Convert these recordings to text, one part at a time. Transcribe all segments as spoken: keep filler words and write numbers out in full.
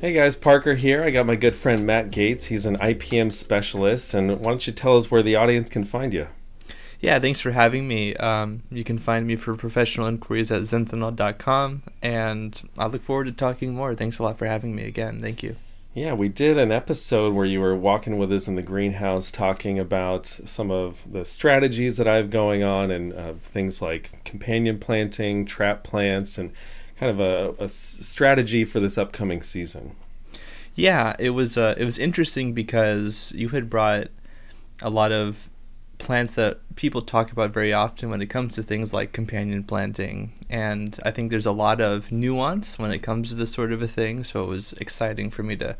Hey guys, Parker here. I got my good friend Matt Gates. He's an I P M specialist, and why don't you tell us where the audience can find you? Yeah, thanks for having me. Um, you can find me for professional inquiries at Zenthynol dot com, and I look forward to talking more. Thanks a lot for having me again. Thank you. Yeah, we did an episode where you were walking with us in the greenhouse talking about some of the strategies that I have going on, and uh, things like companion planting, trap plants, and kind of a, a strategy for this upcoming season. Yeah, it was uh, it was interesting because you had brought a lot of plants that people talk about very often when it comes to things like companion planting, and I think there's a lot of nuance when it comes to this sort of a thing, so it was exciting for me to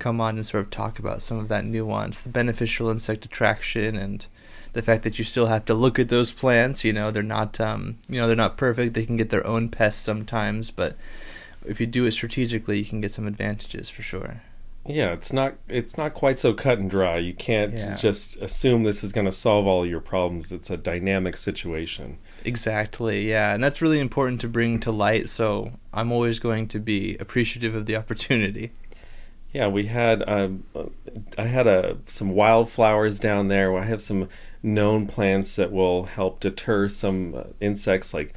come on and sort of talk about some of that nuance, the beneficial insect attraction, and the fact that you still have to look at those plants. You know, they're not um, you know, they're not perfect. They can get their own pests sometimes, but if you do it strategically, you can get some advantages for sure. Yeah, it's not it's not quite so cut and dry. You can't yeah. just assume this is going to solve all your problems. It's a dynamic situation. Exactly. Yeah, and that's really important to bring to light. So I'm always going to be appreciative of the opportunity. Yeah, we had um, I had uh, some wildflowers down there. I have some known plants that will help deter some uh, insects, like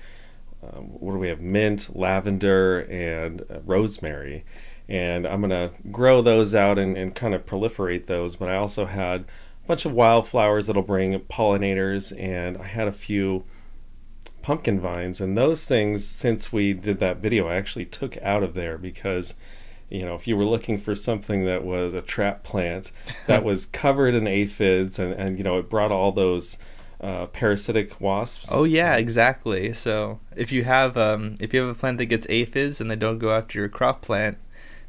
um, what do we have? Mint, lavender, and uh, rosemary. And I'm gonna grow those out and, and kind of proliferate those. But I also had a bunch of wildflowers that'll bring pollinators, and I had a few pumpkin vines. And those things, since we did that video, I actually took out of there because, you know, if you were looking for something that was a trap plant that was covered in aphids, and, and you know, it brought all those uh, parasitic wasps. Oh yeah, exactly. So if you have um, if you have a plant that gets aphids and they don't go after your crop plant,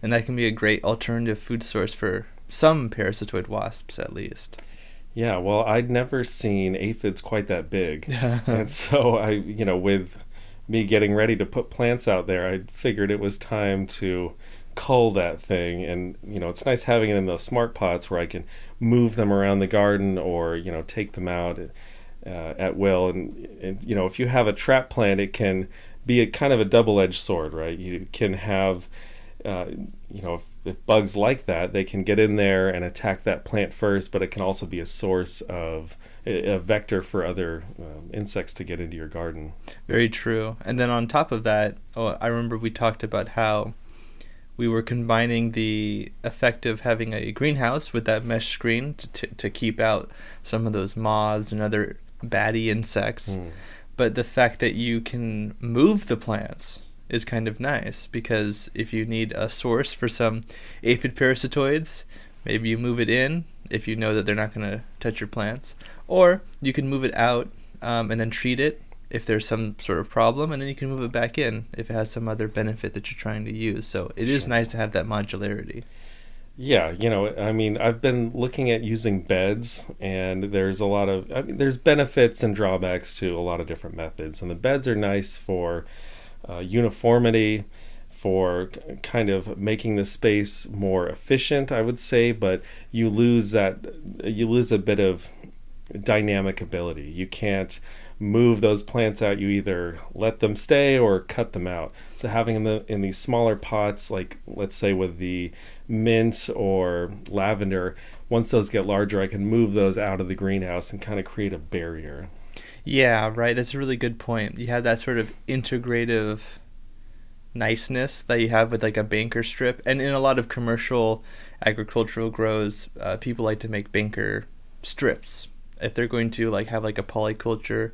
then that can be a great alternative food source for some parasitoid wasps, at least. Yeah. Well, I'd never seen aphids quite that big, and so I, you know, with me getting ready to put plants out there, I figured it was time to cull that thing. And you know, it's nice having it in those smart pots where I can move them around the garden, or you know, take them out uh, at will. And, and you know, if you have a trap plant, it can be a kind of a double-edged sword, right? You can have uh, you know, if, if bugs like that, they can get in there and attack that plant first, but it can also be a source of a, a vector for other um, insects to get into your garden. Very true. And then on top of that, oh, I remember we talked about how we were combining the effect of having a greenhouse with that mesh screen to, t to keep out some of those moths and other batty insects. Mm. But the fact that you can move the plants is kind of nice, because if you need a source for some aphid parasitoids, maybe you move it in if you know that they're not going to touch your plants, or you can move it out um, and then treat it if there's some sort of problem, and then you can move it back in if it has some other benefit that you're trying to use. So it is nice to have that modularity. Yeah, you know, I mean, I've been looking at using beds, and there's a lot of, I mean, there's benefits and drawbacks to a lot of different methods, and the beds are nice for uh, uniformity, for kind of making the space more efficient, I would say, but you lose that, you lose a bit of dynamic ability. You can't move those plants out. You either let them stay or cut them out. So having them in these smaller pots, like let's say with the mint or lavender, once those get larger, I can move those out of the greenhouse and kind of create a barrier. Yeah, right. That's a really good point. You have that sort of integrative niceness that you have with like a banker strip, and in a lot of commercial agricultural grows, uh, people like to make banker strips if they're going to like have like a polyculture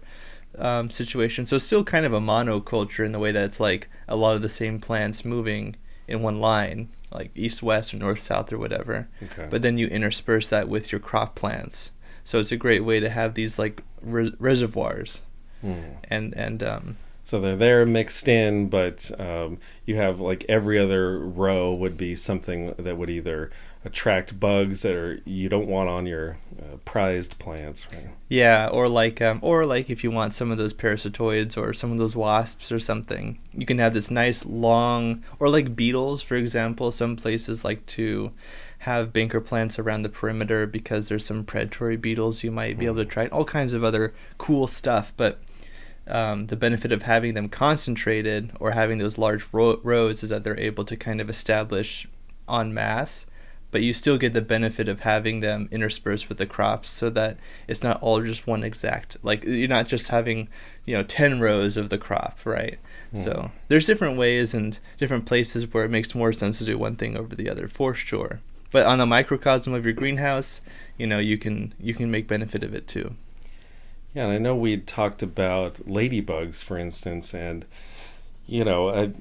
um, situation. So it's still kind of a monoculture in the way that it's like a lot of the same plants moving in one line, like east-west or north-south or whatever. Okay. But then you intersperse that with your crop plants. So it's a great way to have these like re reservoirs. Mm. And, and um, so they're there mixed in, but um, you have like every other row would be something that would either attract bugs that are you don't want on your uh, prized plants, right? Yeah, or like um, or like if you want some of those parasitoids or some of those wasps or something, you can have this nice long, or like beetles, for example. Some places like to have banker plants around the perimeter because there's some predatory beetles you might be able to try, all kinds of other cool stuff. But Um, the benefit of having them concentrated or having those large ro rows is that they're able to kind of establish en masse, but you still get the benefit of having them interspersed with the crops so that it's not all just one exact, like you're not just having, you know, ten rows of the crop, right? Mm. So there's different ways and different places where it makes more sense to do one thing over the other, for sure. But on the microcosm of your greenhouse, you know, you can you can make benefit of it too. Yeah, and I know we talked about ladybugs, for instance, and, you know, I,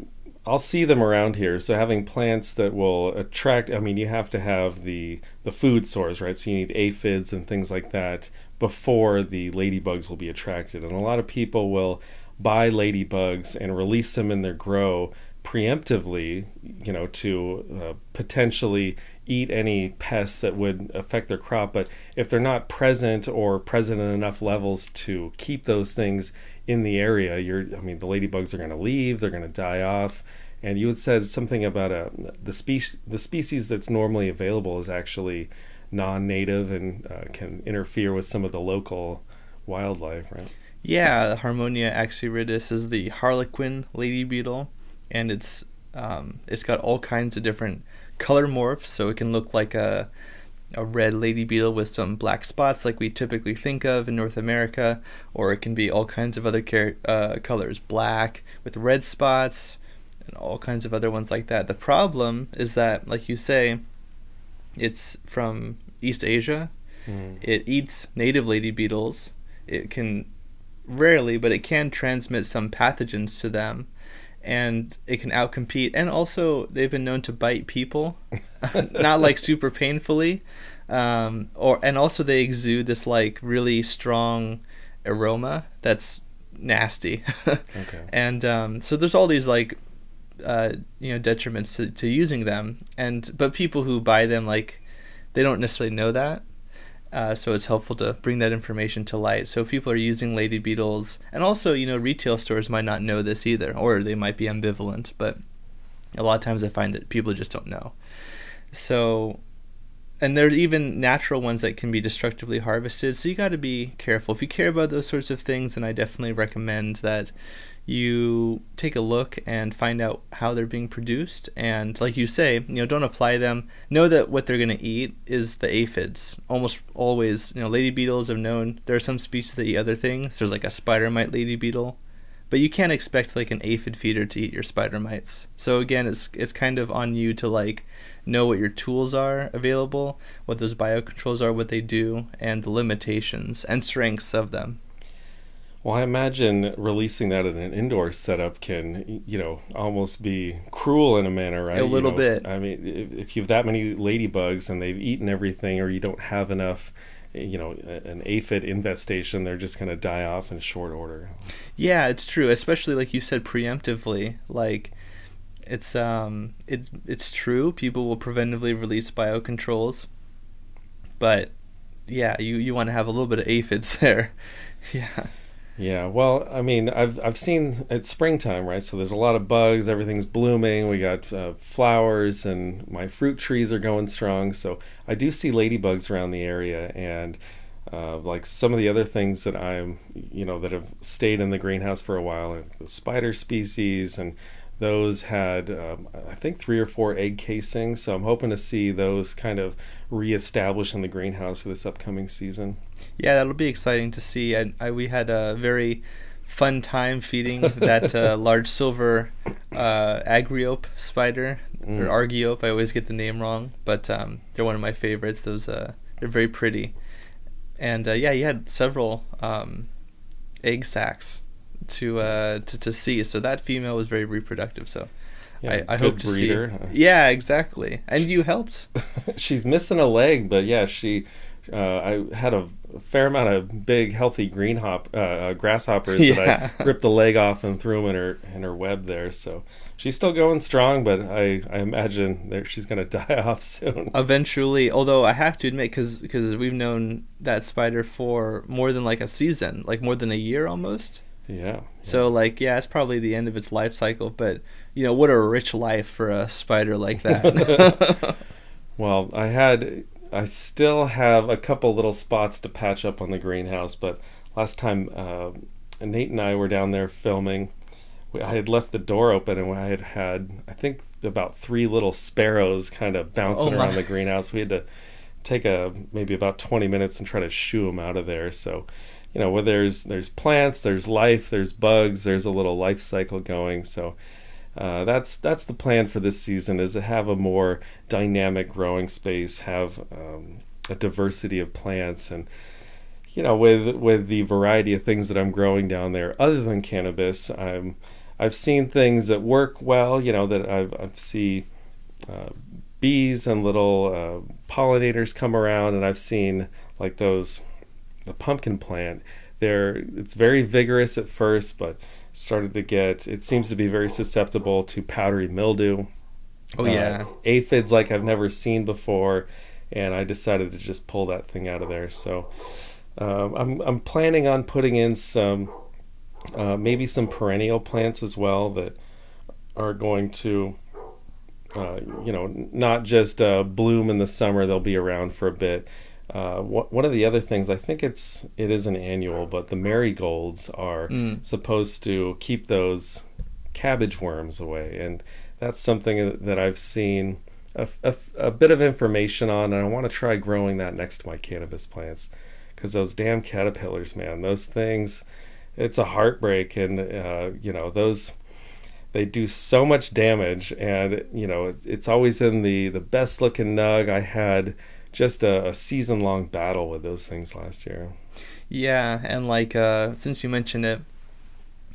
I'll see them around here. So having plants that will attract, I mean, you have to have the, the food source, right? So you need aphids and things like that before the ladybugs will be attracted. And a lot of people will buy ladybugs and release them in their grow preemptively, you know, to uh, potentially eat any pests that would affect their crop. But if they're not present or present in enough levels to keep those things in the area, you're, I mean, the ladybugs are going to leave, they're going to die off. And you had said something about a, the, spe the species that's normally available is actually non-native and uh, can interfere with some of the local wildlife, right? Yeah, the Harmonia axyridis is the harlequin lady beetle, and it's um, it's got all kinds of different color morphs, so it can look like a a red lady beetle with some black spots like we typically think of in North America, or it can be all kinds of other uh, colors, black with red spots and all kinds of other ones like that. The problem is that, like you say, it's from East Asia. Mm. It eats native lady beetles. It can rarely, but it can transmit some pathogens to them, and it can outcompete, and also they've been known to bite people, not like super painfully, um, or and also they exude this like really strong aroma that's nasty. Okay. And um, so there's all these like uh, you know, detriments to, to using them, and but people who buy them, like, they don't necessarily know that. Uh, so it's helpful to bring that information to light. So if people are using lady beetles, and also, you know, retail stores might not know this either, or they might be ambivalent, but a lot of times I find that people just don't know. So, and there's even natural ones that can be destructively harvested, so you got to be careful. If you care about those sorts of things, then I definitely recommend that you take a look and find out how they're being produced. And like you say, you know, don't apply them. Know that what they're going to eat is the aphids. Almost always, you know, lady beetles have known, there are some species that eat other things. There's like a spider mite lady beetle, but you can't expect like an aphid feeder to eat your spider mites. So again, it's it's kind of on you to like know what your tools are available, what those biocontrols are, what they do, and the limitations and strengths of them. Well, I imagine releasing that in an indoor setup can, you know, almost be cruel in a manner, right? A little you know, bit. I mean, if, if you have that many ladybugs and they've eaten everything, or you don't have enough, you know, an aphid infestation, they're just going to die off in short order. Yeah, it's true. Especially like you said, preemptively, like it's, um, it's, it's true. People will preventively release biocontrols, but yeah, you, you want to have a little bit of aphids there. Yeah. Yeah, well, I mean, I've I've seen it's springtime, right? So there's a lot of bugs. Everything's blooming. We got uh, flowers, and my fruit trees are going strong. So I do see ladybugs around the area, and uh, like some of the other things that I'm, you know, that have stayed in the greenhouse for a while, like the spider species, and those had um, I think three or four egg casings. So I'm hoping to see those kind of reestablished in the greenhouse for this upcoming season. Yeah, that'll be exciting to see. I, I, we had a very fun time feeding that uh, large silver uh, Agriope spider, mm. or Argiope. I always get the name wrong, but um, they're one of my favorites. Those uh, they're very pretty, and uh, yeah, you had several um, egg sacs to uh, to to see. So that female was very reproductive. So. Yeah, I, I hope to breeder. see. Huh? Yeah, exactly. And you helped. She's missing a leg, but yeah, she. Uh, I had a fair amount of big, healthy green hop uh, grasshoppers yeah. that I ripped the leg off and threw them in her in her web there. So she's still going strong, but I I imagine that she's going to die off soon. Eventually, although I have to admit, because because we've known that spider for more than like a season, like more than a year almost. Yeah, yeah. So like, yeah, it's probably the end of its life cycle, but you know, what a rich life for a spider like that. Well, I had, I still have a couple little spots to patch up on the greenhouse, but last time uh, Nate and I were down there filming, we, I had left the door open, and I had had, I think about three little sparrows kind of bouncing oh, around my. the greenhouse. We had to take a maybe about twenty minutes and try to shoo them out of there. So, you know, where there's there's plants, there's life, there's bugs, there's a little life cycle going. So uh, that's that's the plan for this season, is to have a more dynamic growing space, have um, a diversity of plants. And you know, with with the variety of things that I'm growing down there, other than cannabis, I'm I've seen things that work well. You know, that I've I've see uh, bees and little uh, pollinators come around, and I've seen like those the pumpkin plant. There, it's very vigorous at first, but started to get. It seems to be very susceptible to powdery mildew. Oh yeah, uh, aphids like I've never seen before, and I decided to just pull that thing out of there. So. Uh, I'm, I'm planning on putting in some, uh, maybe some perennial plants as well that are going to, uh, you know, not just uh, bloom in the summer. They'll be around for a bit. Uh, wh one of the other things, I think it's it is an annual, but the marigolds are mm. supposed to keep those cabbage worms away, and that's something that I've seen a, a, a bit of information on, and I want to try growing that next to my cannabis plants. Because those damn caterpillars, man, those things, it's a heartbreak. And, uh, you know, those, they do so much damage. And, you know, it, it's always in the, the best looking nug. I had just a, a season long battle with those things last year. Yeah. And like, uh, since you mentioned it,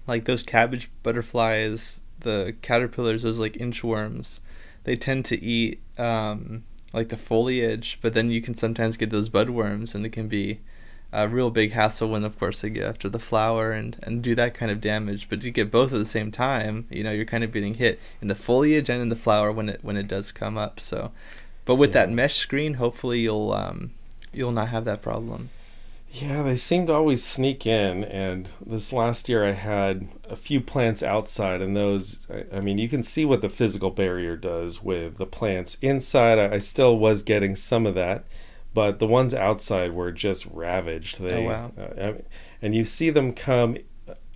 like those cabbage butterflies, the caterpillars, those like inchworms, they tend to eat, um, like the foliage, but then you can sometimes get those budworms, and it can be a real big hassle when, of course, they get after the flower and, and do that kind of damage. But you get both at the same time, you know, you're kind of getting hit in the foliage and in the flower when it when it does come up. So, but with yeah. that mesh screen, hopefully you'll um, you'll not have that problem. Yeah, they seem to always sneak in, and this last year I had a few plants outside, and those, I, I mean, you can see what the physical barrier does with the plants inside. I, I still was getting some of that, but the ones outside were just ravaged. They, oh, wow. Uh, and you see them come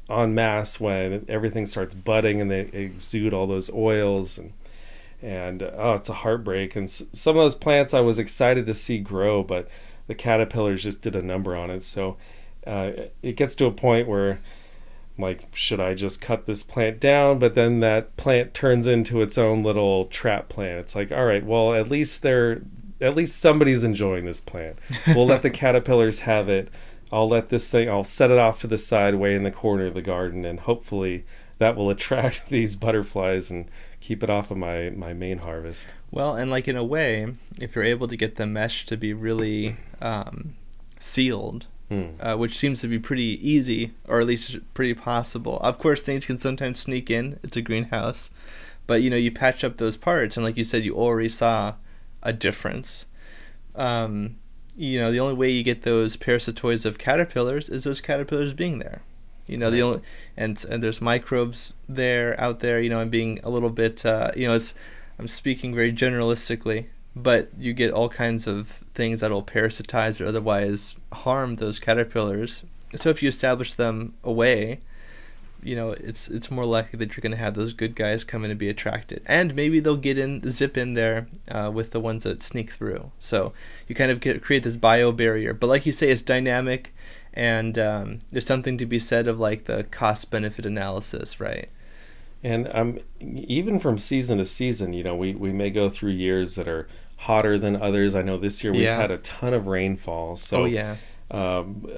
en masse when everything starts budding, and they exude all those oils, and, and oh, it's a heartbreak. And s some of those plants I was excited to see grow, but the caterpillars just did a number on it. So uh, it gets to a point where I'm like, should I just cut this plant down? But then that plant turns into its own little trap plant. It's like, all right, well, at least they're, at least somebody's enjoying this plant. We'll let the caterpillars have it. I'll let this thing, I'll set it off to the side way in the corner of the garden, and hopefully that will attract these butterflies and keep it off of my, my main harvest. Well, and like in a way, if you're able to get the mesh to be really um, sealed, mm. uh, which seems to be pretty easy, or at least pretty possible. Of course, things can sometimes sneak in. It's a greenhouse. But, you know, you patch up those parts, and like you said, you already saw a difference. Um, you know, the only way you get those parasitoids of caterpillars is those caterpillars being there. You know, the only, and and there's microbes there out there. You know, I'm being a little bit, uh, you know, it's, I'm speaking very generalistically, but you get all kinds of things that'll parasitize or otherwise harm those caterpillars. So if you establish them away, you know, it's it's more likely that you're going to have those good guys come in and be attracted, and maybe they'll get in, zip in there uh, with the ones that sneak through. So you kind of get, create this bio barrier. But like you say, it's dynamic. And um, there's something to be said of like the cost-benefit analysis, right? And um, even from season to season, you know, we, we may go through years that are hotter than others. I know this year we've yeah. had a ton of rainfall. So oh, yeah. um,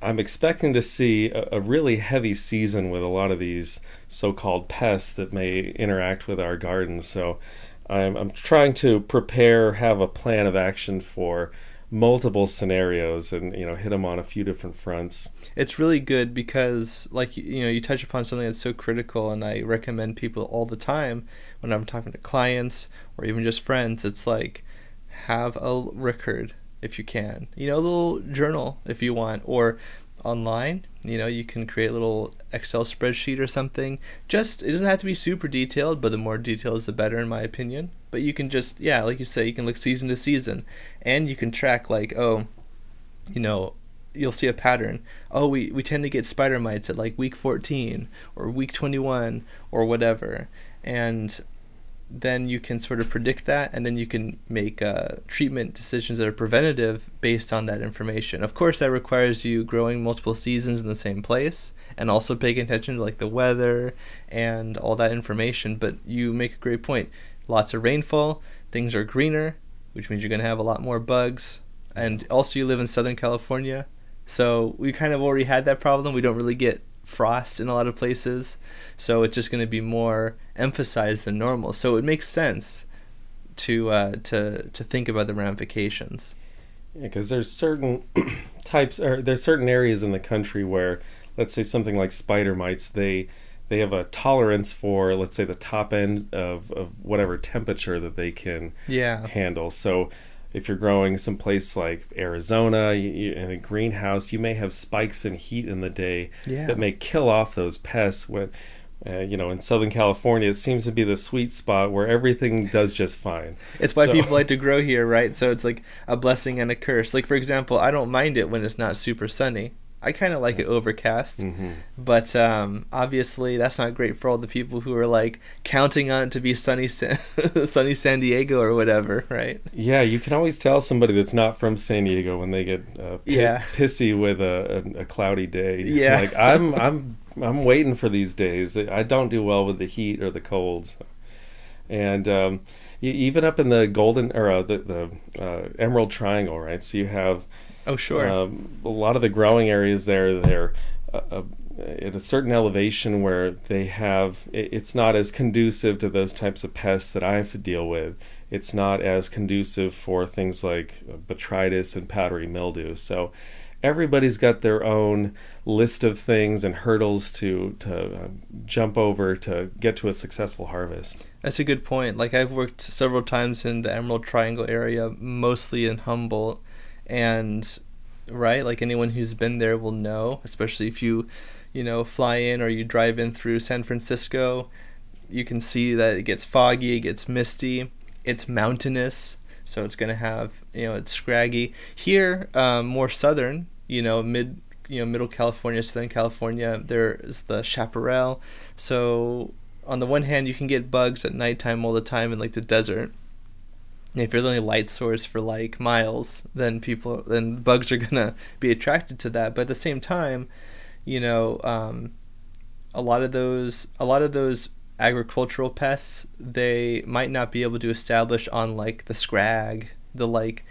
I'm expecting to see a, a really heavy season with a lot of these so-called pests that may interact with our gardens. So I'm, I'm trying to prepare, have a plan of action for multiple scenarios, and you know, hit them on a few different fronts. It's really good because, like, you know, you touch upon something that's so critical, and I recommend people all the time when I'm talking to clients or even just friends. It's like, have a record if you can, you know, a little journal if you want, or online, you know, you can create a little Excel spreadsheet or something. Just, it doesn't have to be super detailed, but the more details the better, in my opinion. But you can just, yeah, like you say, you can look season to season, and you can track like, oh, you know, you'll see a pattern. Oh, we, we tend to get spider mites at like week fourteen or week twenty-one or whatever. And then you can sort of predict that, and then you can make uh, treatment decisions that are preventative based on that information. Of course, that requires you growing multiple seasons in the same place and also paying attention to like the weather and all that information, but you make a great point. Lots of rainfall, things are greener, which means you're going to have a lot more bugs, and also you live in Southern California, so we kind of already had that problem. We don't really get frost in a lot of places, so it's just going to be more emphasized than normal. So it makes sense to uh, to to think about the ramifications. Yeah, because there's certain types, or there's certain areas in the country where, let's say something like spider mites, they they have a tolerance for, let's say, the top end of of whatever temperature that they can yeah. handle. So if you're growing someplace like Arizona you, you, in a greenhouse, you may have spikes in heat in the day yeah. that may kill off those pests. When, uh, you know, in Southern California, it seems to be the sweet spot where everything does just fine. It's why so. people like to grow here, right? So it's like a blessing and a curse. Like, for example, I don't mind it when it's not super sunny. I kind of like it overcast, mm-hmm. but um, obviously that's not great for all the people who are like counting on it to be sunny, San sunny San Diego or whatever, right? Yeah, you can always tell somebody that's not from San Diego when they get uh, pi yeah. pissy with a, a, a cloudy day. Yeah, like I'm, I'm, I'm waiting for these days. I don't do well with the heat or the cold, and um, even up in the golden or uh, the the uh, Emerald Triangle, right? So you have. Oh, sure. Um, a lot of the growing areas there, they're uh, uh, at a certain elevation where they have, it, it's not as conducive to those types of pests that I have to deal with. It's not as conducive for things like botrytis and powdery mildew. So everybody's got their own list of things and hurdles to, to uh, jump over to get to a successful harvest. That's a good point. Like, I've worked several times in the Emerald Triangle area, mostly in Humboldt. And right, like anyone who's been there will know, especially if you, you know, fly in or you drive in through San Francisco, you can see that it gets foggy, it gets misty, it's mountainous, so it's going to have, you know, it's scraggy. Here, um, more southern, you know, mid, you know, middle California, Southern California, there is the chaparral. So on the one hand, you can get bugs at nighttime all the time in like the desert. If you're the only light source for like miles, then people, then bugs are gonna be attracted to that. But at the same time, you know, um, a lot of those, a lot of those agricultural pests, they might not be able to establish on like the scrag, the like,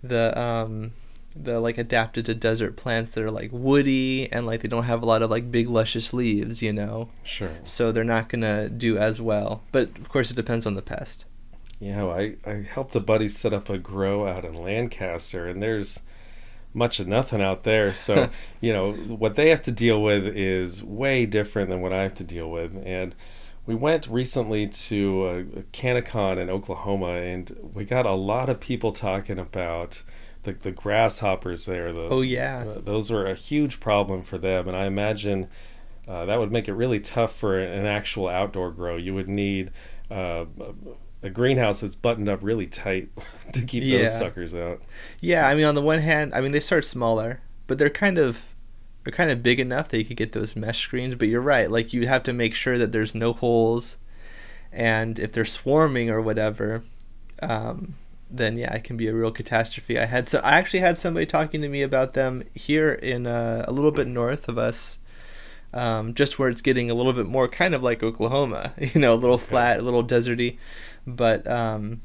the um, the like adapted to desert plants that are like woody and like they don't have a lot of like big luscious leaves, you know. Sure. So they're not gonna do as well. But of course, it depends on the pest. Yeah, well, I, I helped a buddy set up a grow out in Lancaster, and there's much of nothing out there. So, you know, what they have to deal with is way different than what I have to deal with. And we went recently to CannaCon in Oklahoma, and we got a lot of people talking about the, the grasshoppers there. The, oh, yeah. The, those were a huge problem for them, and I imagine uh, that would make it really tough for an actual outdoor grow. You would need... Uh, a greenhouse that's buttoned up really tight to keep yeah. those suckers out. Yeah, I mean, on the one hand, I mean, they start smaller, but they're kind of they're kind of big enough that you could get those mesh screens. But you're right, like you have to make sure that there's no holes, and if they're swarming or whatever, um, then yeah, it can be a real catastrophe. I had so I actually had somebody talking to me about them here in uh, a little bit north of us. Um, just where it's getting a little bit more kind of like Oklahoma, you know, a little okay. flat, a little deserty, but um,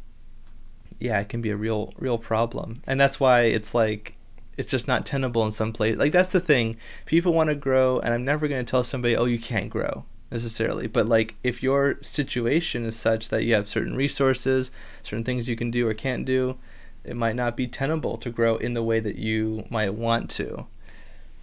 yeah, it can be a real, real problem. And that's why it's like, it's just not tenable in some place. Like, that's the thing. People want to grow, and I'm never going to tell somebody, oh, you can't grow necessarily. But like, if your situation is such that you have certain resources, certain things you can do or can't do, it might not be tenable to grow in the way that you might want to.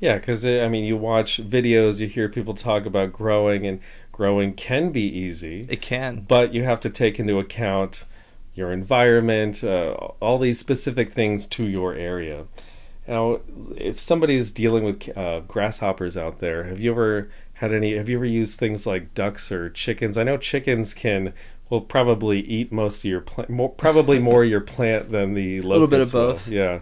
Yeah, because, I mean, you watch videos, you hear people talk about growing, and growing can be easy. It can. But you have to take into account your environment, uh, all these specific things to your area. Now, if somebody is dealing with uh, grasshoppers out there, have you ever had any, have you ever used things like ducks or chickens? I know chickens can... will probably eat most of your plant, more, probably more your plant than the locust. A little bit of both. Will. Yeah.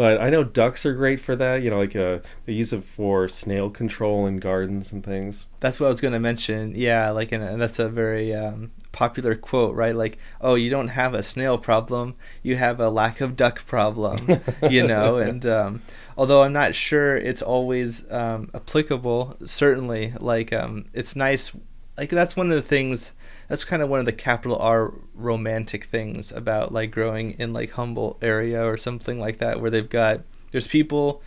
But I know ducks are great for that. You know, like uh, they use it for snail control in gardens and things. That's what I was going to mention. Yeah, like, in a, and that's a very um, popular quote, right? Like, oh, you don't have a snail problem, you have a lack of duck problem, you know? And um, although I'm not sure it's always um, applicable, certainly, like, um, it's nice. Like, that's one of the things, that's kind of one of the capital R romantic things about, like, growing in, like, Humboldt area or something like that, where they've got, there's people,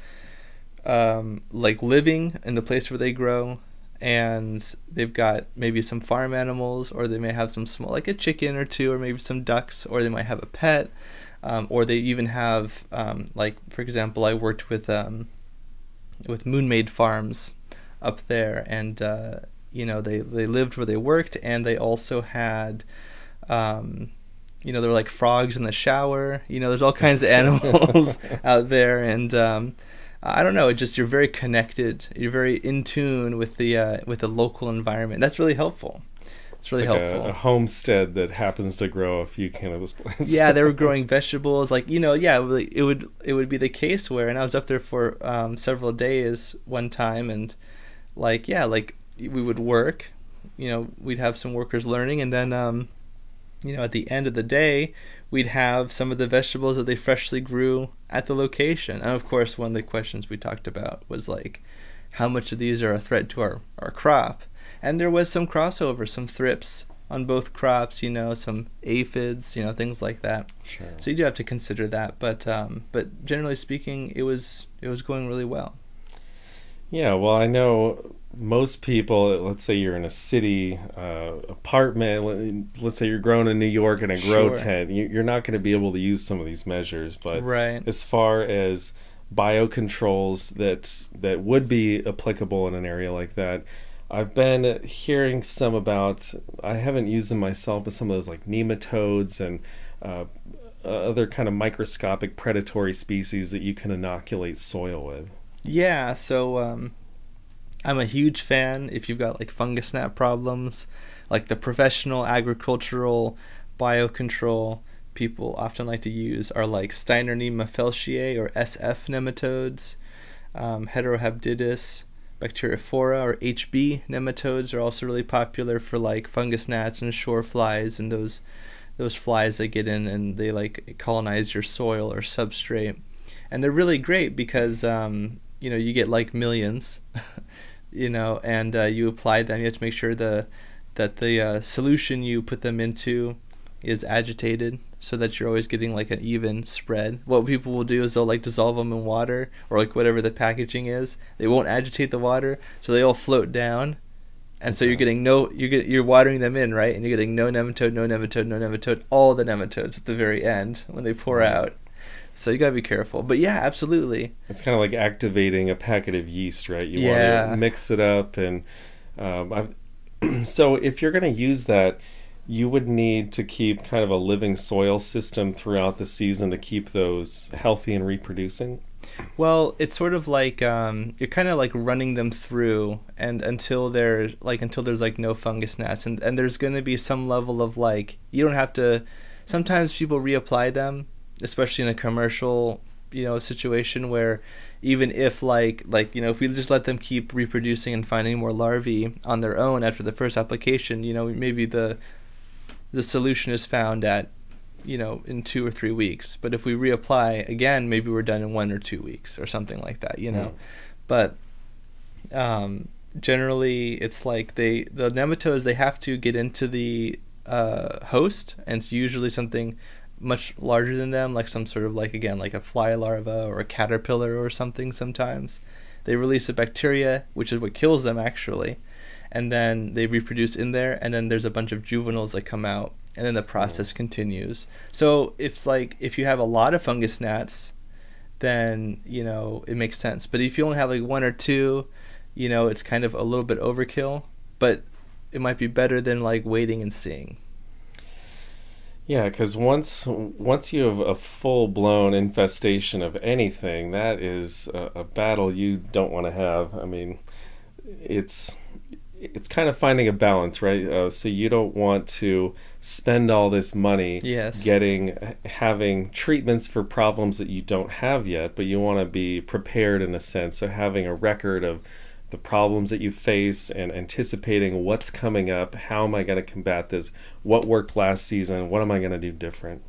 um, like, living in the place where they grow, and they've got maybe some farm animals, or they may have some small, like, a chicken or two, or maybe some ducks, or they might have a pet, um, or they even have, um, like, for example, I worked with, um, with Moon Maid Farms up there, and, uh, you know, they, they lived where they worked, and they also had, um, you know, they were like frogs in the shower. You know, there's all kinds of animals out there. And um, I don't know, it just, you're very connected. You're very in tune with the, uh, with the local environment. That's really helpful. It's really it's like helpful. A, a homestead that happens to grow a few cannabis plants. Yeah, they were growing vegetables. Like, you know, yeah, it would, it would be the case where, and I was up there for um, several days one time, and like, yeah, like, we would work, you know, we'd have some workers learning, and then, um, you know, at the end of the day, we'd have some of the vegetables that they freshly grew at the location. And of course, one of the questions we talked about was like, how much of these are a threat to our, our crop? And there was some crossover, some thrips on both crops, you know, some aphids, you know, things like that. Sure. So you do have to consider that. But, um, but generally speaking, it was, it was going really well. Yeah, well, I know most people, let's say you're in a city uh, apartment, let's say you're growing in New York in a grow sure. tent, you're not going to be able to use some of these measures. But right. as far as biocontrols that, that would be applicable in an area like that, I've been hearing some about, I haven't used them myself, but some of those like nematodes and uh, other kind of microscopic predatory species that you can inoculate soil with. Yeah, so um, I'm a huge fan if you've got like fungus gnat problems. Like the professional agricultural biocontrol people often like to use are like Steinernema feltiae or S F nematodes, um, Heterorhabditis bacteriophora or H B nematodes are also really popular for like fungus gnats and shore flies and those, those flies that get in and they like colonize your soil or substrate. And they're really great because, um, you know, you get like millions, you know, and uh, you apply them. You have to make sure the, that the uh, solution you put them into is agitated so that you're always getting like an even spread. What people will do is they'll like dissolve them in water or like whatever the packaging is. They won't agitate the water, so they all float down. And so you're getting no, you're, get, you're watering them in, right? And you're getting no nematode, no nematode, no nematode, all the nematodes at the very end when they pour out. So you got to be careful. But yeah, absolutely. It's kind of like activating a packet of yeast, right? You yeah. want to mix it up. and um, So if you're going to use that, you would need to keep kind of a living soil system throughout the season to keep those healthy and reproducing? Well, it's sort of like um, you're kind of like running them through and until they're like until there's like no fungus gnats. And, and there's going to be some level of like you don't have to. Sometimes people reapply them, especially in a commercial, you know, situation where even if like, like, you know, if we just let them keep reproducing and finding more larvae on their own after the first application, you know, maybe the, the solution is found at, you know, in two or three weeks. But if we reapply again, maybe we're done in one or two weeks or something like that, you know, mm. but, um, generally it's like they, the nematodes, they have to get into the, uh, host, and it's usually something much larger than them, like some sort of like, again, like a fly larva or a caterpillar or something. Sometimes they release a bacteria, which is what kills them actually, and then they reproduce in there, and then there's a bunch of juveniles that come out, and then the process oh. continues. So it's like if you have a lot of fungus gnats, then, you know, it makes sense. But if you only have like one or two, you know, it's kind of a little bit overkill, but it might be better than like waiting and seeing. Yeah, because once once you have a full-blown infestation of anything, that is a, a battle you don't want to have. I mean, it's it's kind of finding a balance, right? Uh, so you don't want to spend all this money yes. getting having treatments for problems that you don't have yet, but you want to be prepared in a sense. So having a record of the problems that you face and anticipating what's coming up, how am I going to combat this, what worked last season, what am I going to do different.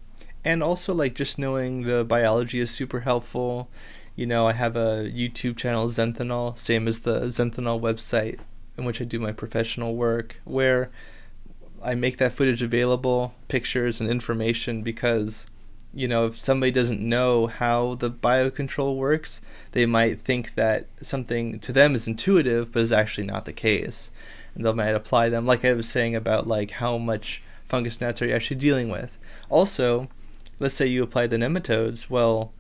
And also, like, just knowing the biology is super helpful. You know, I have a YouTube channel, Zenthynol, same as the Zenthynol website in which I do my professional work, where I make that footage available, pictures and information, because, you know, if somebody doesn't know how the biocontrol works, they might think that something to them is intuitive, but is actually not the case. And they might apply them, like I was saying about, like, how much fungus gnats are you actually dealing with. Also, let's say you apply the nematodes, well,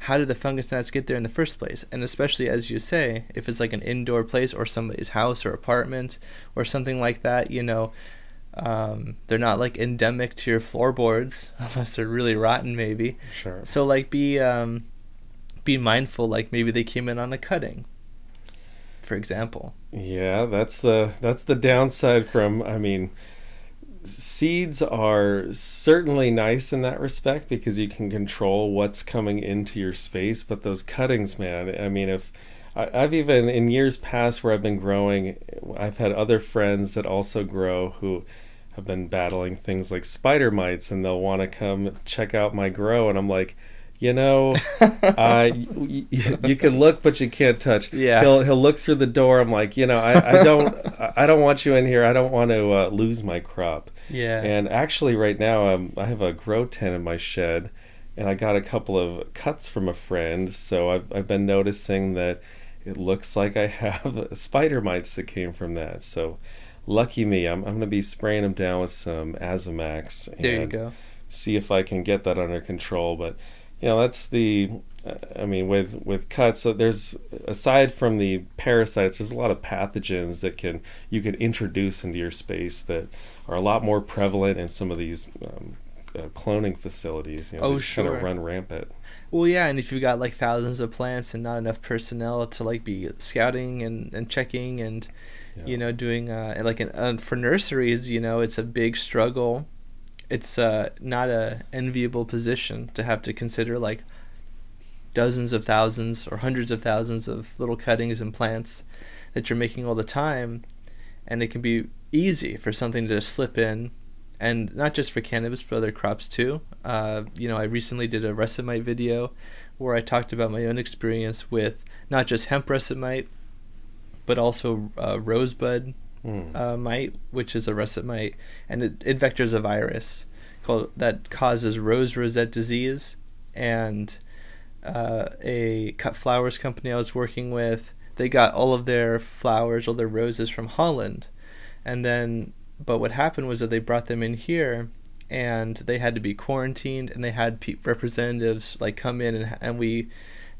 how did the fungus gnats get there in the first place? And especially, as you say, if it's like an indoor place or somebody's house or apartment or something like that, you know, Um, they're not like endemic to your floorboards unless they're really rotten, maybe. Sure. So like be um, be mindful. Like maybe they came in on a cutting, for example. Yeah, that's the that's the downside from. I mean, seeds are certainly nice in that respect because you can control what's coming into your space. But those cuttings, man. I mean, if I've even in years past where I've been growing, I've had other friends that also grow who have been battling things like spider mites, and they'll want to come check out my grow, and I'm like, you know, uh, you, you can look, but you can't touch. Yeah, he'll he'll look through the door. I'm like, you know, I, I don't I don't want you in here. I don't want to uh, lose my crop. Yeah. And actually, right now, um, I have a grow tent in my shed, and I got a couple of cuts from a friend, so I've I've been noticing that it looks like I have spider mites that came from that. So lucky me, I'm I'm gonna be spraying them down with some Azomax. And there you go. See if I can get that under control. But you know, that's the, I mean, with with cuts, so there's, aside from the parasites, there's a lot of pathogens that can you can introduce into your space that are a lot more prevalent in some of these um, Uh, cloning facilities, you know, oh, they just sure. kind of run rampant. Well, yeah, and if you've got like thousands of plants and not enough personnel to like be scouting and, and checking and, yeah. you know, doing uh, like an, uh, for nurseries, you know, it's a big struggle. It's uh, not a enviable position to have to consider like dozens of thousands or hundreds of thousands of little cuttings and plants that you're making all the time, and it can be easy for something to just slip in. And not just for cannabis, but other crops too. Uh, you know, I recently did a resinite video where I talked about my own experience with not just hemp resinite, but also uh, rosebud mm. uh, mite, which is a resinite, and it, it vectors a virus called that causes rose rosette disease. And uh, a cut flowers company I was working with, they got all of their flowers, all their roses from Holland, and then. But what happened was that they brought them in here, and they had to be quarantined, and they had pe representatives like come in, and, and we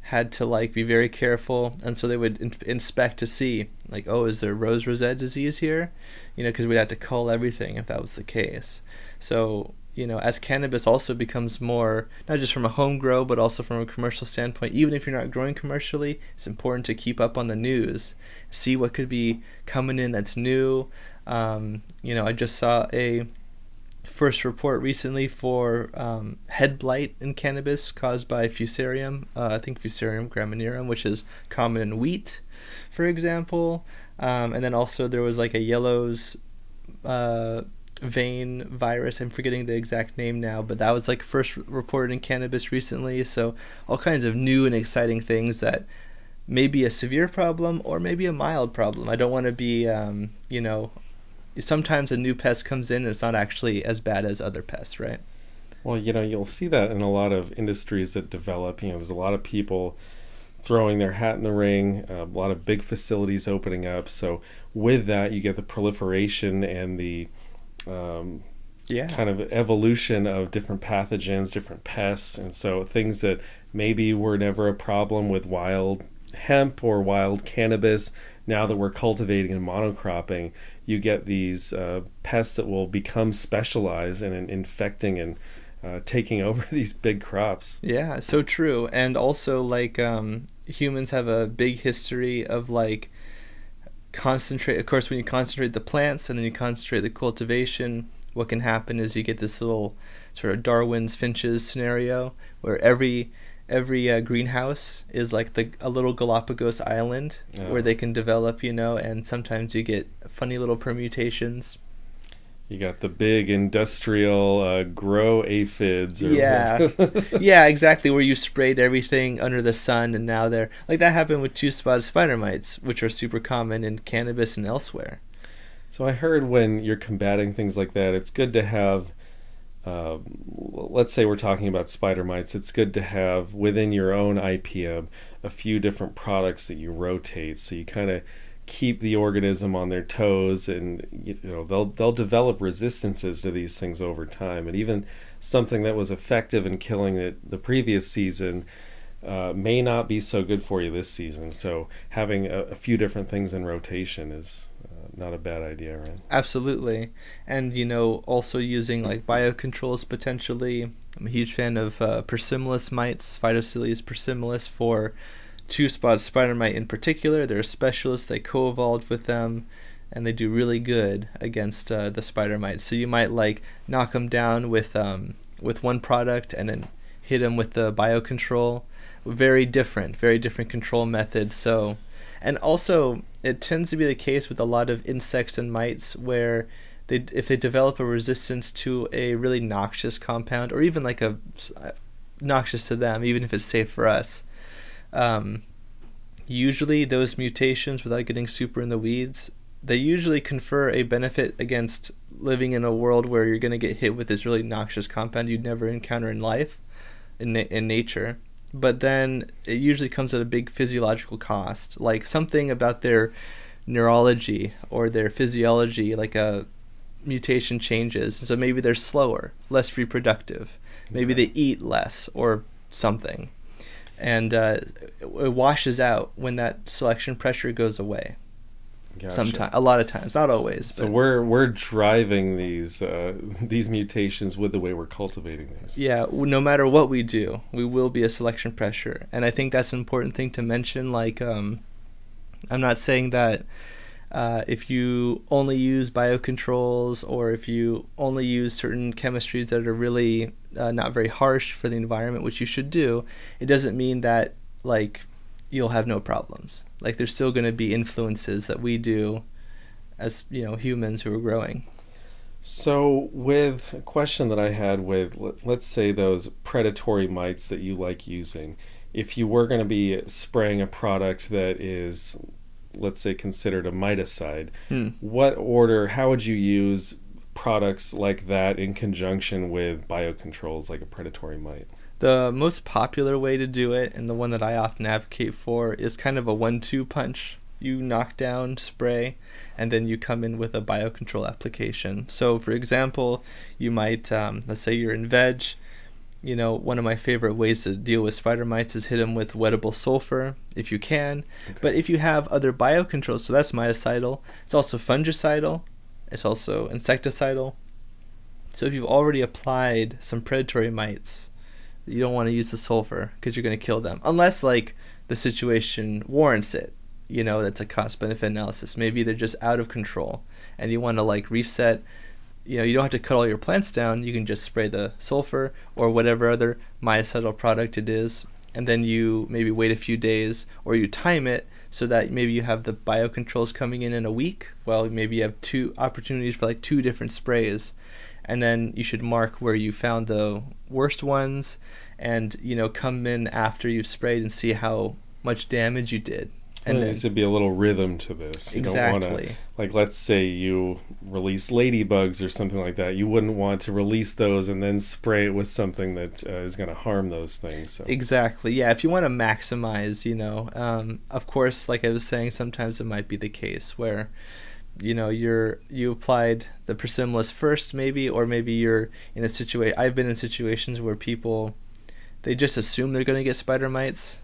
had to like be very careful. And so they would in inspect to see like, oh, is there rose rosette disease here? You know, because we'd have to cull everything if that was the case. So, you know, as cannabis also becomes more, not just from a home grow, but also from a commercial standpoint, even if you're not growing commercially, it's important to keep up on the news, see what could be coming in that's new. Um, you know, I just saw a first report recently for um, head blight in cannabis caused by Fusarium, uh, I think Fusarium graminearum, which is common in wheat, for example. Um, and then also there was like a yellow's uh, vein virus. I'm forgetting the exact name now, but that was like first reported in cannabis recently. So all kinds of new and exciting things that may be a severe problem or maybe a mild problem. I don't want to be, um, you know, sometimes a new pest comes in and it's not actually as bad as other pests, right? Well, you know, you'll see that in a lot of industries that develop. You know, there's a lot of people throwing their hat in the ring, a lot of big facilities opening up. So with that, you get the proliferation and the um, yeah. kind of evolution of different pathogens, different pests. And so things that maybe were never a problem with wild hemp or wild cannabis, now that we're cultivating and monocropping, you get these uh, pests that will become specialized in, in infecting and uh, taking over these big crops. Yeah, so true. And also, like, um, humans have a big history of like concentrate, of course, when you concentrate the plants and then you concentrate the cultivation, what can happen is you get this little sort of Darwin's finches scenario where every every uh, greenhouse is like the a little Galapagos island oh. where they can develop, you know, and sometimes you get funny little permutations. You got the big industrial uh, grow aphids. Or yeah, yeah, exactly, where you sprayed everything under the sun and now they're... Like that happened with two-spotted spider mites, which are super common in cannabis and elsewhere. So I heard when you're combating things like that, it's good to have... Uh, let's say we're talking about spider mites, it's good to have within your own I P M a few different products that you rotate, so you kind of keep the organism on their toes, and you know they'll they'll develop resistances to these things over time. And even something that was effective in killing it the previous season uh, may not be so good for you this season. So having a, a few different things in rotation is uh, not a bad idea, right? Absolutely. And you know, also using like biocontrols potentially. I'm a huge fan of uh, persimilis mites, Phytoseiulus persimilis, for two-spotted spider mite in particular. They're a specialist, they co-evolved with them, and they do really good against uh, the spider mite. So you might like knock them down with um, with one product and then hit them with the biocontrol. Very different, very different control methods. So, and also it tends to be the case with a lot of insects and mites where they, if they develop a resistance to a really noxious compound, or even like a uh, noxious to them, even if it's safe for us, Um, usually those mutations, without getting super in the weeds, they usually confer a benefit against living in a world where you're going to get hit with this really noxious compound you'd never encounter in life, in, in nature. But then it usually comes at a big physiological cost, like something about their neurology or their physiology, like a mutation changes. So maybe they're slower, less reproductive, maybe yeah. they eat less or something. And uh, it washes out when that selection pressure goes away. Gotcha. Sometimes, a lot of times, not always. So but. we're we're driving these uh, these mutations with the way we're cultivating these. Yeah, no matter what we do, we will be a selection pressure, and I think that's an important thing to mention. Like, um, I'm not saying that uh, if you only use biocontrols or if you only use certain chemistries that are really Uh, not very harsh for the environment, which you should do, it doesn't mean that like you'll have no problems. Like there's still going to be influences that we do as, you know, humans who are growing. So with a question that I had with, let's say those predatory mites that you like using, if you were going to be spraying a product that is, let's say, considered a miticide, hmm. what order, how would you use products like that in conjunction with biocontrols like a predatory mite? The most popular way to do it, and the one that I often advocate for, is kind of a one two punch. You knock down, spray, and then you come in with a biocontrol application. So for example, you might, um, let's say you're in veg, you know, one of my favorite ways to deal with spider mites is hit them with wettable sulfur if you can. Okay. But if you have other biocontrols, so that's mitocidal, it's also fungicidal, it's also insecticidal. So if you've already applied some predatory mites, you don't want to use the sulfur because you're going to kill them. Unless like the situation warrants it, you know, that's a cost-benefit analysis. Maybe they're just out of control and you want to like reset, you know, you don't have to cut all your plants down. You can just spray the sulfur or whatever other myocidal product it is. And then you maybe wait a few days, or you time it so that maybe you have the biocontrols coming in in a week. Well, maybe you have two opportunities for like two different sprays, and then you should mark where you found the worst ones, and you know, come in after you've sprayed and see how much damage you did. And there needs to be a little rhythm to this. You exactly. Don't wanna, like, let's say you release ladybugs or something like that. You wouldn't want to release those and then spray it with something that uh, is going to harm those things. So. Exactly. Yeah. If you want to maximize, you know, um, of course, like I was saying, sometimes it might be the case where, you know, you're you applied the persimilis first, maybe, or maybe you're in a situation. I've been in situations where people, they just assume they're going to get spider mites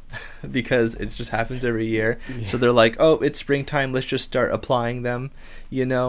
because it just happens every year. Yeah. So they're like, oh, it's springtime, let's just start applying them, you know?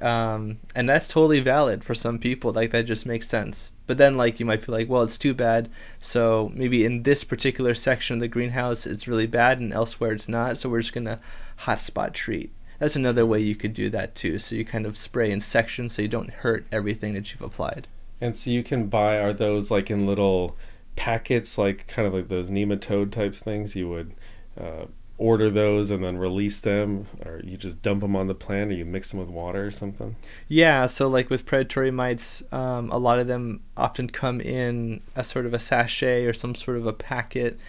Um, and that's totally valid for some people. Like, that just makes sense. But then, like, you might feel like, well, it's too bad. So maybe in this particular section of the greenhouse, it's really bad, and elsewhere it's not. So we're just going to hotspot treat. That's another way you could do that too. So you kind of spray in sections so you don't hurt everything that you've applied. And so you can buy, are those like in little packets, like kind of like those nematode types things? You would uh, order those and then release them, or you just dump them on the plant, or you mix them with water or something? Yeah, so like with predatory mites, um, a lot of them often come in a sort of a sachet or some sort of a packet.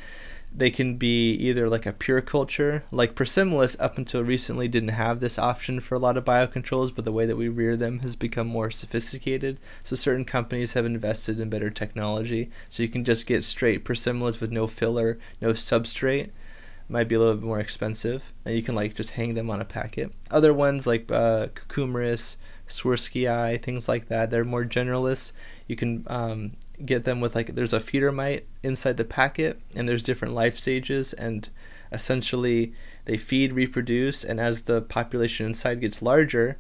They can be either like a pure culture, like persimilis up until recently didn't have this option for a lot of biocontrols, but the way that we rear them has become more sophisticated. So certain companies have invested in better technology. So you can just get straight persimilis with no filler, no substrate. Might be a little bit more expensive. And you can like just hang them on a packet. Other ones like uh, cucumeris, Swirsky, things like that, they're more generalists. You can um, get them with like, there's a feeder mite inside the packet, and there's different life stages, and essentially they feed, reproduce, and as the population inside gets larger,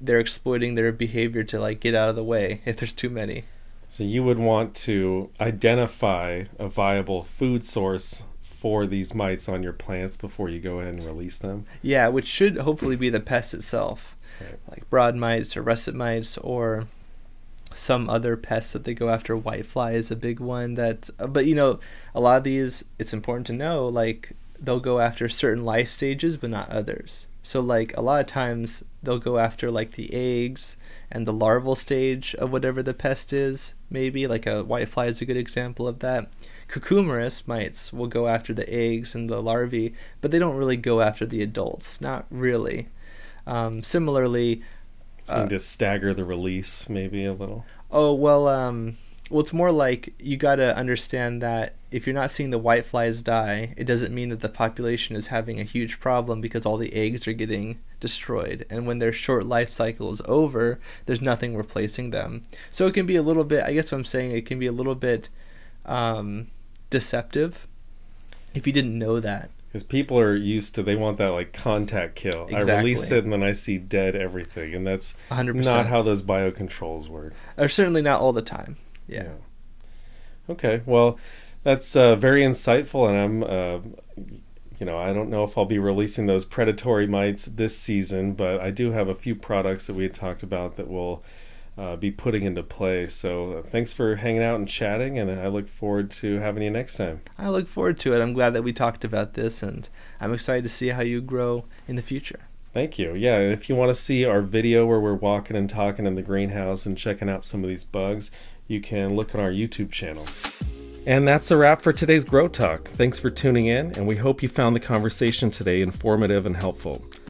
they're exploiting their behavior to like get out of the way if there's too many. So you would want to identify a viable food source for these mites on your plants before you go ahead and release them? Yeah, which should hopefully be the pest itself, right. Like broad mites or russet mites or some other pests that they go after. Whitefly is a big one that, but you know, a lot of these, it's important to know, like they'll go after certain life stages, but not others. So like a lot of times they'll go after like the eggs and the larval stage of whatever the pest is, maybe like a whitefly is a good example of that. Cucumeris mites will go after the eggs and the larvae, but they don't really go after the adults, not really. Um, similarly, so you just stagger the release maybe a little. Oh, well, um, well, it's more like you got to understand that if you're not seeing the whiteflies die, it doesn't mean that the population is having a huge problem because all the eggs are getting destroyed. And when their short life cycle is over, there's nothing replacing them. So it can be a little bit, I guess what I'm saying, it can be a little bit um, deceptive if you didn't know that. Because people are used to, they want that like contact kill. Exactly. I release it and then I see dead everything, and that's one hundred percent not how those biocontrols work. Or certainly not all the time. Yeah. Yeah. Okay. Well, that's uh, very insightful, and I'm, uh, you know, I don't know if I'll be releasing those predatory mites this season, but I do have a few products that we had talked about that we'll uh, be putting into play. So uh, thanks for hanging out and chatting, and I look forward to having you next time. I look forward to it. I'm glad that we talked about this, and I'm excited to see how you grow in the future. Thank you. Yeah, and if you want to see our video where we're walking and talking in the greenhouse and checking out some of these bugs, you can look on our YouTube channel. And that's a wrap for today's Grow Talk. Thanks for tuning in, and we hope you found the conversation today informative and helpful.